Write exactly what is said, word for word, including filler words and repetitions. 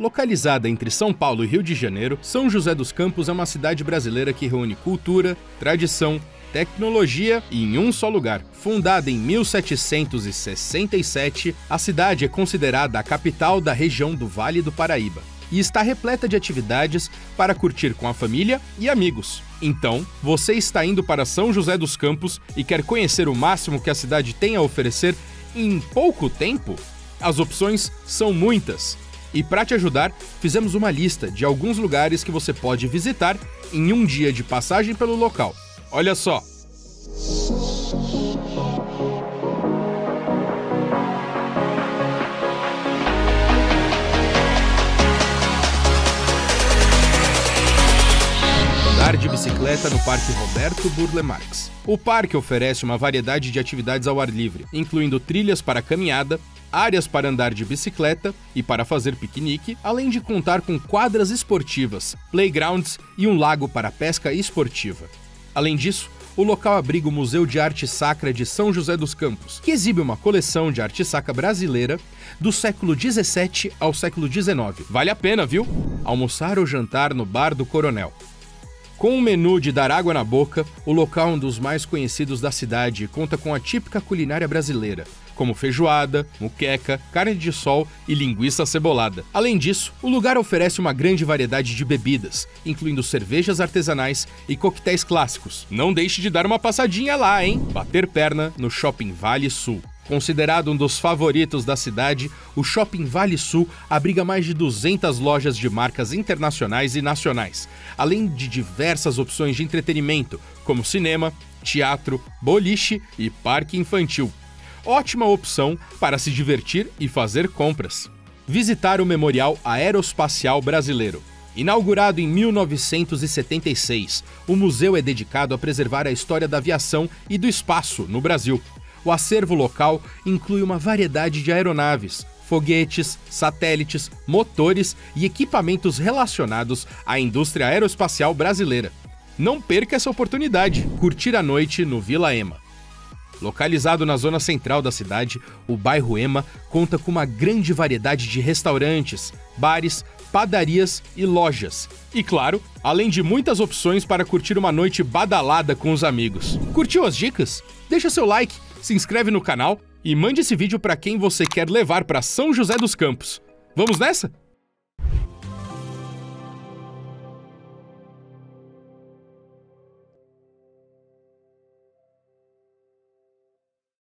Localizada entre São Paulo e Rio de Janeiro, São José dos Campos é uma cidade brasileira que reúne cultura, tradição, tecnologia e em um só lugar. Fundada em mil setecentos e sessenta e sete, a cidade é considerada a capital da região do Vale do Paraíba e está repleta de atividades para curtir com a família e amigos. Então, você está indo para São José dos Campos e quer conhecer o máximo que a cidade tem a oferecer em pouco tempo? As opções são muitas. E para te ajudar, fizemos uma lista de alguns lugares que você pode visitar em um dia de passagem pelo local. Olha só! Andar de bicicleta no Parque Roberto Burle Marx. O parque oferece uma variedade de atividades ao ar livre, incluindo trilhas para caminhada, áreas para andar de bicicleta e para fazer piquenique, além de contar com quadras esportivas, playgrounds e um lago para pesca esportiva. Além disso, o local abriga o Museu de Arte Sacra de São José dos Campos, que exibe uma coleção de arte sacra brasileira do século dezessete ao século dezenove. Vale a pena, viu? Almoçar ou jantar no Bar do Coronel. Com um menu de dar água na boca, o local é um dos mais conhecidos da cidade e conta com a típica culinária brasileira, como feijoada, muqueca, carne de sol e linguiça acebolada. Além disso, o lugar oferece uma grande variedade de bebidas, incluindo cervejas artesanais e coquetéis clássicos. Não deixe de dar uma passadinha lá, hein? Bater perna no Shopping Vale Sul. Considerado um dos favoritos da cidade, o Shopping Vale Sul abriga mais de duzentas lojas de marcas internacionais e nacionais, além de diversas opções de entretenimento, como cinema, teatro, boliche e parque infantil. Ótima opção para se divertir e fazer compras. Visitar o Memorial Aeroespacial Brasileiro. Inaugurado em mil novecentos e setenta e seis, o museu é dedicado a preservar a história da aviação e do espaço no Brasil. O acervo local inclui uma variedade de aeronaves, foguetes, satélites, motores e equipamentos relacionados à indústria aeroespacial brasileira. Não perca essa oportunidade! Curtir a noite no Vila Ema. Localizado na zona central da cidade, o bairro Ema conta com uma grande variedade de restaurantes, bares, padarias e lojas. E claro, além de muitas opções para curtir uma noite badalada com os amigos. Curtiu as dicas? Deixa seu like, se inscreve no canal e mande esse vídeo para quem você quer levar para São José dos Campos. Vamos nessa?